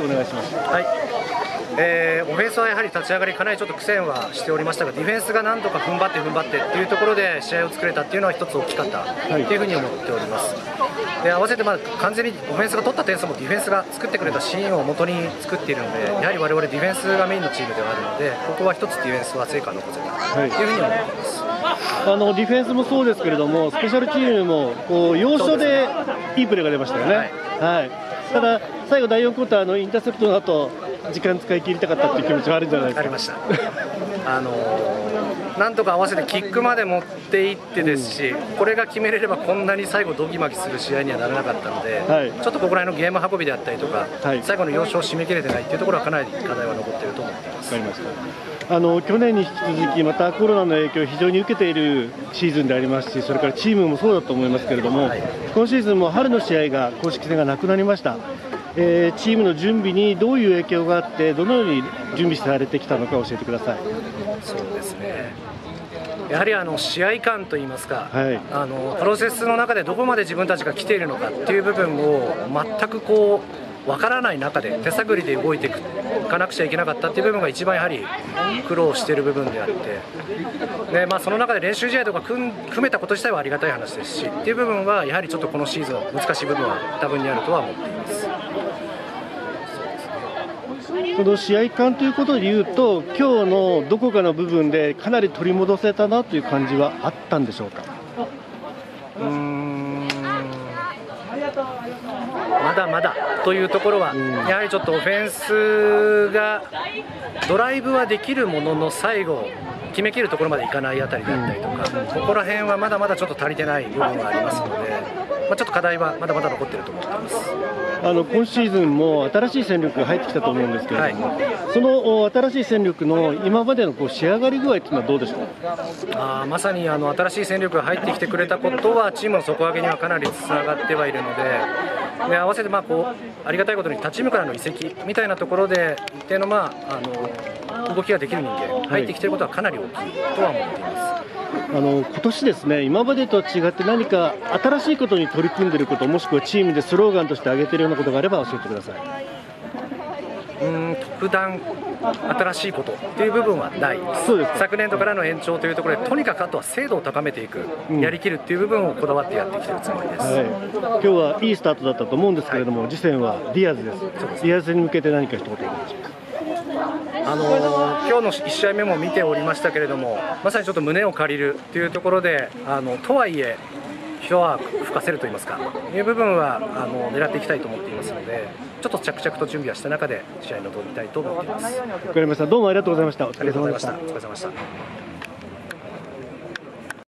とお願いします。オフェンスはやはり立ち上がりかなりちょっと苦戦はしておりましたが、ディフェンスが何とか踏ん張ってというところで試合を作れたというのは一つ大きかったというふうに思っております。で、合わせて完全にオフェンスが取った点数もディフェンスが作ってくれたシーンを元に作っているので、やはり我々ディフェンスがメインのチームではあるので、ここは一つディフェンスは成果を残せたというふうに思っています。ディフェンスもそうですけれども、スペシャルチームもこう要所でいいプレーが出ましたよね。ただ最後第4クォーターのインターセプトの後、時間使い切りたかったっていう気持ちはあるんじゃないですか。なんとか合わせてキックまで持っていってですし、これが決めれればこんなに最後ドギマギする試合にはならなかったので、ちょっとここら辺のゲーム運びであったりとか、最後の要所を締め切れてないっていうところはかなり課題は残っていると思っています。分かりました。去年に引き続きまたコロナの影響を非常に受けているシーズンでありますし、それからチームもそうだと思いますけれども、今シーズンも春の試合が公式戦がなくなりました。チームの準備にどういう影響があって、どのように準備されてきたのか教えてください。そうですね、やはり試合感といいますか、プロセスの中でどこまで自分たちが来ているのかっていう部分を全くこう分からない中で手探りで動いていかなくちゃいけなかったっていう部分が一番やはり苦労している部分であって、でその中で練習試合とか組めたこと自体はありがたい話ですしっていう部分はやはりちょっとこのシーズン難しい部分は多分にあるとは思っています。その試合感ということでいうと、今日のどこかの部分でかなり取り戻せたなという感じはあったんでしょうか。まだまだというところは、やはりちょっとオフェンスがドライブはできるものの最後決めきるところまでいかないあたりだったりとか、ここら辺はまだまだちょっと足りてない部分がありますので、ちょっと課題はまだまだ残っていると思っています。今シーズンも新しい戦力が入ってきたと思うんですけれども、その新しい戦力の今までのこう仕上がり具合というのはどうでしょう。まさに新しい戦力が入ってきてくれたことはチームの底上げにはかなりつながってはいるので、合わせてありがたいことに他チームからの移籍みたいなところで一定の動きができる人間入ってきていることはかなり大きいとは思っています。今年ですね、今までと違って何か新しいことに取り組んでいること、もしくはチームでスローガンとして挙げているようなことがあれば教えてください。特段新しいことという部分はない。そうです。昨年度からの延長というところで、とにかくあとは精度を高めていく、やりきるという部分をこだわってやってきているつもりです。今日はいいスタートだったと思うんですけれども、次戦はディアズです。ディアズに向けて何か一言お願いします。今日の1試合目も見ておりましたけれども、まさにちょっと胸を借りるというところで、とはいえ、一泡吹かせるといいますか、いう部分は狙っていきたいと思っていますので、ちょっと着々と準備はした中で、試合に臨みたいと思っています。わかりました。どうもありがとうございました。ありがとうございました。お疲れ様でした。